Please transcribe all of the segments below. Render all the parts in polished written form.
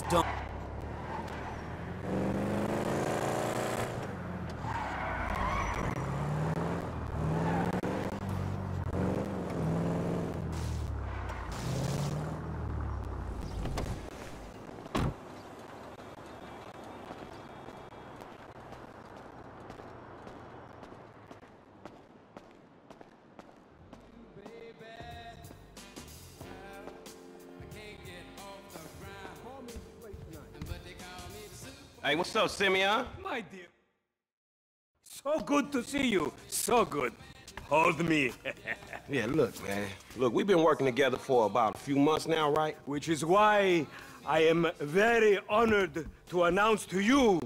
just don't. Hey, what's up, Simeon? My dear. So good to see you. So good. Hold me. Yeah, look, man. Look, we've been working together for about a few months now, right? Which is why I am very honored to announce to you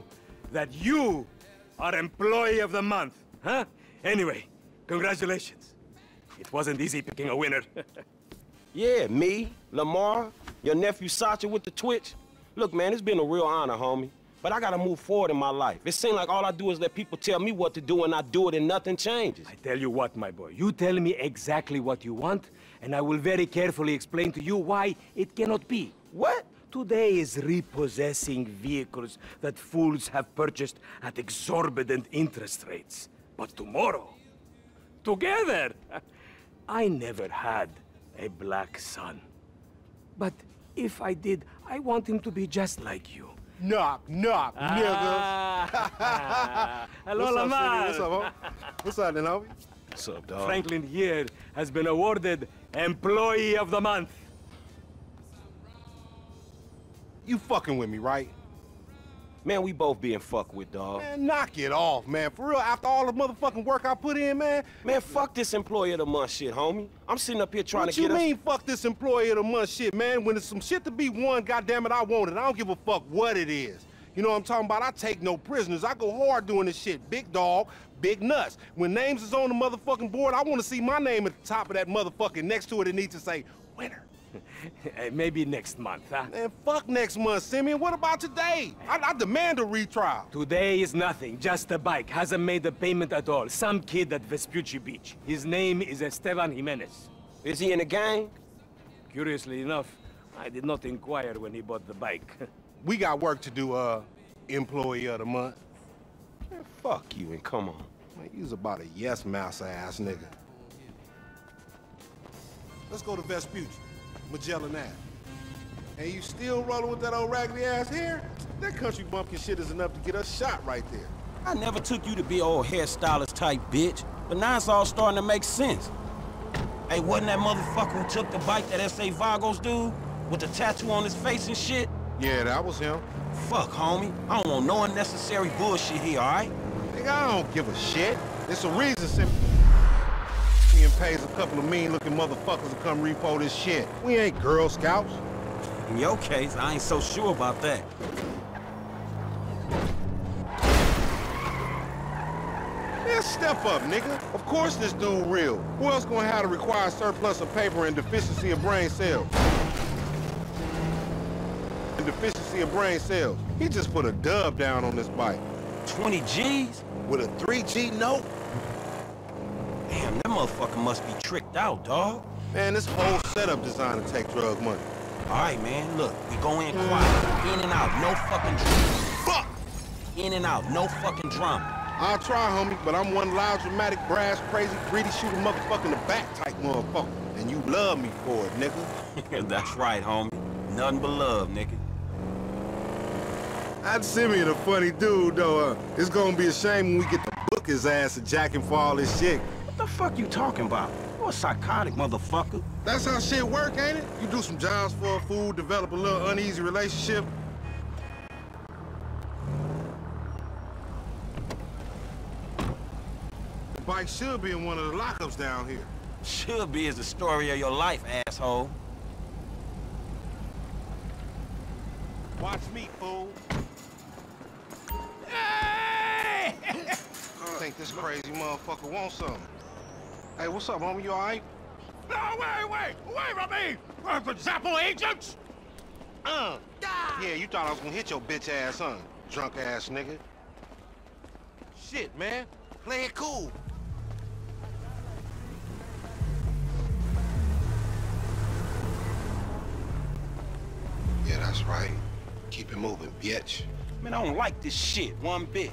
that you are Employee of the Month, huh? Anyway, congratulations. It wasn't easy picking a winner. Yeah, me, Lamar, your nephew Sacha with the Twitch. Look, man, it's been a real honor, homie. But I gotta move forward in my life. It seems like all I do is let people tell me what to do, and I do it and nothing changes. I tell you what, my boy, you tell me exactly what you want, and I will very carefully explain to you why it cannot be. What? Today is repossessing vehicles that fools have purchased at exorbitant interest rates. But tomorrow, together, I never had a black son. But if I did, I want him to be just like you. Knock, knock, nigga. Hello, what's Lamar. Up, what's up, then, homie? What's up, dog? Franklin here has been awarded Employee of the Month. You fucking with me, right? Man, we both being fucked with, dog. Man, knock it off, man. For real, after all the motherfucking work I put in, man. Man, fuck this Employee of the Month shit, homie. I'm sitting up here trying to get. What you mean, fuck this Employee of the Month shit, man? When it's some shit to be won, goddammit, I want it. I don't give a fuck what it is. You know what I'm talking about? I take no prisoners. I go hard doing this shit. Big dog, big nuts. When names is on the motherfucking board, I want to see my name at the top of that motherfucking next to it. It needs to say, winner. Maybe next month, huh? Man, fuck next month, Simeon. What about today? I demand a retrial. Today is nothing. Just a bike. Hasn't made a payment at all. Some kid at Vespucci Beach. His name is Esteban Jimenez. Is he in a gang? Curiously enough, I did not inquire when he bought the bike. We got work to do, Employee of the Month. Man, fuck you and come on. Man, he's about a yes mouse ass nigga. Let's go to Vespucci. Magellan ass. And you still rolling with that old raggedy ass hair? That country bumpkin shit is enough to get us shot right there. I never took you to be old hairstylist type bitch, but now it's all starting to make sense. Hey, wasn't that motherfucker who took the bike that S.A. Vagos dude with the tattoo on his face and shit? Yeah, that was him. Fuck, homie. I don't want no unnecessary bullshit here, all right? Nigga, I don't give a shit. It's a reason, Simple. And pays a couple of mean-looking motherfuckers to come repo this shit. We ain't Girl Scouts. In your case, I ain't so sure about that. Yeah, step up, nigga. Of course this dude real. Who else gonna have to require surplus of paper and deficiency of brain cells? He just put a dub down on this bike. 20 G's? With a 3G note? Damn, that motherfucker must be tricked out, dog. Man, this whole setup designed to take drug money. All right, man, look, we go in quiet. In and out, no fucking drama. Fuck! In and out, no fucking drama. I'll try, homie, but I'm one loud, dramatic, brass, crazy, greedy, shooting motherfucker in the back type motherfucker. And you love me for it, nigga. That's right, homie. Nothing but love, nigga. I'd send me the funny dude, though. It's gonna be a shame when we get to book his ass and jack him for all this shit. What the fuck you talking about? You're a psychotic motherfucker. That's how shit work, ain't it? You do some jobs for a fool, develop a little uneasy relationship. The bike should be in one of the lockups down here. Should be is the story of your life, asshole. Watch me, fool. Hey! I think this crazy motherfucker wants something. Hey, what's up, homie? You all right? No, wait from me! Wait for Zappo agents! Yeah, you thought I was gonna hit your bitch ass, huh? Drunk ass nigga. Shit, man. Play it cool. Yeah, that's right. Keep it moving, bitch. Man, I don't like this shit one bit.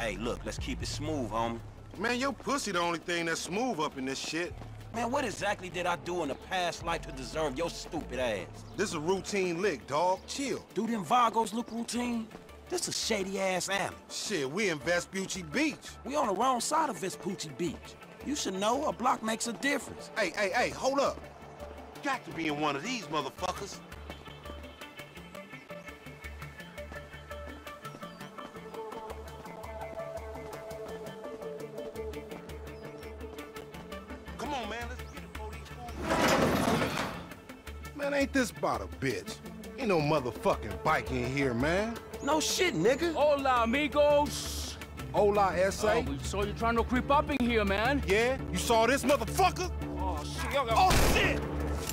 Hey, look, let's keep it smooth, homie. Man, your pussy the only thing that's smooth up in this shit. Man, what exactly did I do in a past life to deserve your stupid ass? This is a routine lick, dog. Chill. Do them Vagos look routine? This a shady-ass alley. Shit, we in Vespucci Beach. We on the wrong side of Vespucci Beach. You should know a block makes a difference. Hey, hold up. Got to be in one of these motherfuckers. Come on, man, let's get it for these fools. Man, ain't this about a bitch? Ain't no motherfucking bike in here, man. No shit, nigga. Hola, amigos. Hola, S.A. We saw you trying to creep up in here, man. Yeah? You saw this motherfucker? Oh, shit. Oh, shit!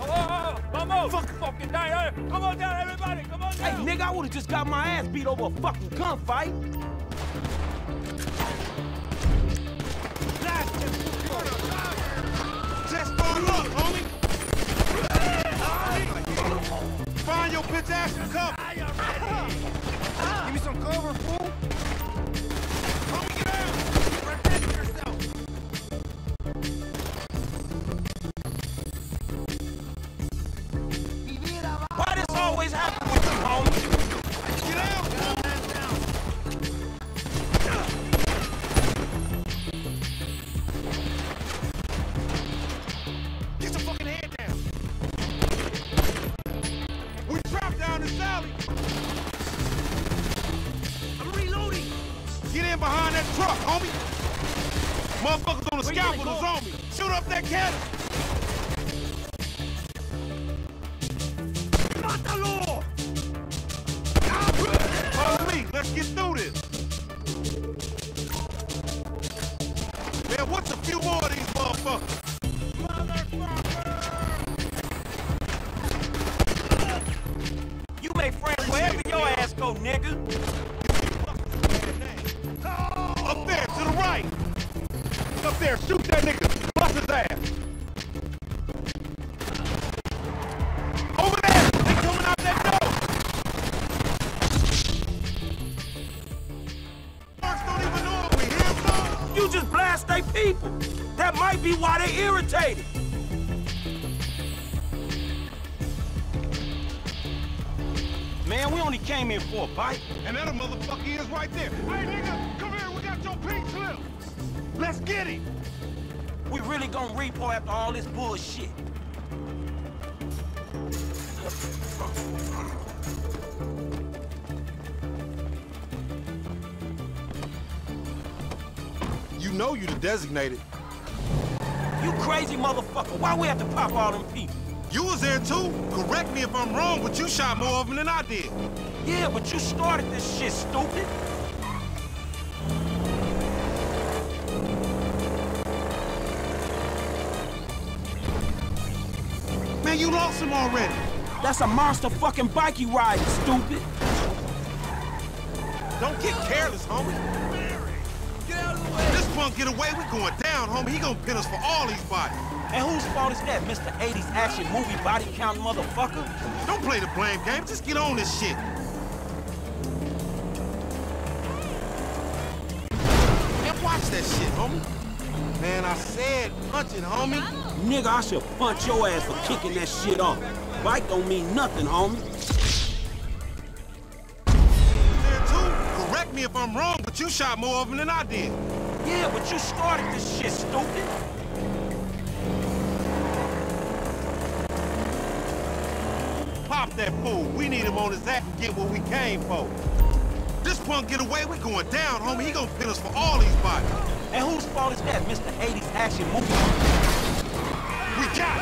Oh, vamos! Fucking die, hey. Come on down, everybody! Come on down! Hey, nigga, I would've just got my ass beat over a fucking gunfight. Just fall up, homie! Find your bitch ass and come! Give me some cover, fool! Homie, get out! Protect yourself! Why this always happen with you, homie? Get out! Down. Get your fucking head down! We trapped down this alley! Get in behind that truck, homie! Motherfuckers on the scaffold is on me! Shoot up that cannon! Mátalo! Follow me, let's get through this! Man, what's a few more of these motherfuckers? Motherfucker! You make friends wherever your ass go, nigga! Up there, to the right! Up there, shoot that nigga! Bust his ass! Over there! They coming out that door! Marks don't even know we here, son! You just blast they people! That might be why they irritated! Man, we only came here for a bite. And that a motherfucker is right there! Hey, nigga! Come here! Let's get it! We really gonna repo after all this bullshit. You know you the designated. You crazy motherfucker. Why we have to pop all them people? You was there too. Correct me if I'm wrong, but you shot more of them than I did. Yeah, but you started this shit, stupid. Man, you lost him already. That's a monster fucking bike you riding, stupid. Don't get careless, homie. Get out of the way. This punk get away, we going down, homie. He gonna pin us for all these bodies. And whose fault is that, Mr. 80s action movie body count motherfucker? Don't play the blame game, just get on this shit. And watch that shit, homie. Man, I said punch it, homie. Nigga, I should punch your ass for kicking that shit off. Bike don't mean nothing, homie. There too. Correct me if I'm wrong, but you shot more of them than I did. Yeah, but you started this shit, stupid. Pop that fool. We need him on his ass and get what we came for. This punk get away, we going down, homie. He gonna pin us for all these bodies. And whose fault is that, Mr. 80s action movie? We got it!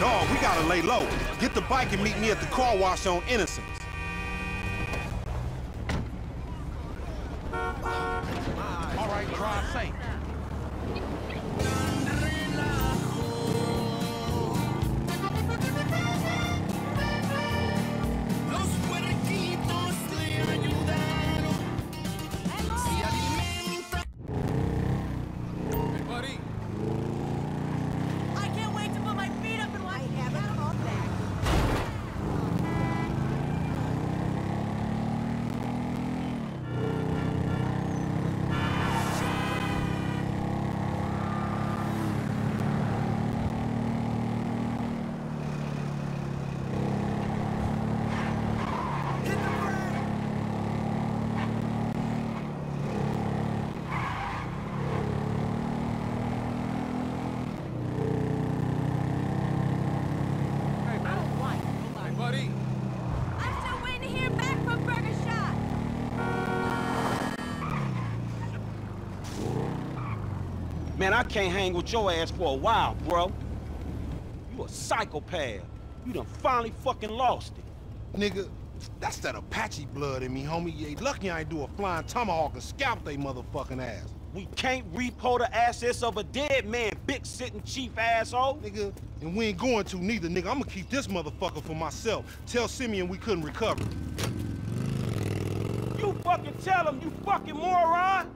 Dog, we gotta lay low. Get the bike and meet me at the car wash on Innocence. All right, drive safe. Man, I can't hang with your ass for a while, bro. You a psychopath. You done finally fucking lost it. Nigga, that's that Apache blood in me, homie. You ain't lucky I ain't do a flying tomahawk and scalp they motherfucking ass. We can't repo the assets of a dead man, big sitting chief asshole. Nigga, and we ain't going to neither, nigga. I'ma keep this motherfucker for myself. Tell Simeon we couldn't recover. You fucking tell him, you fucking moron!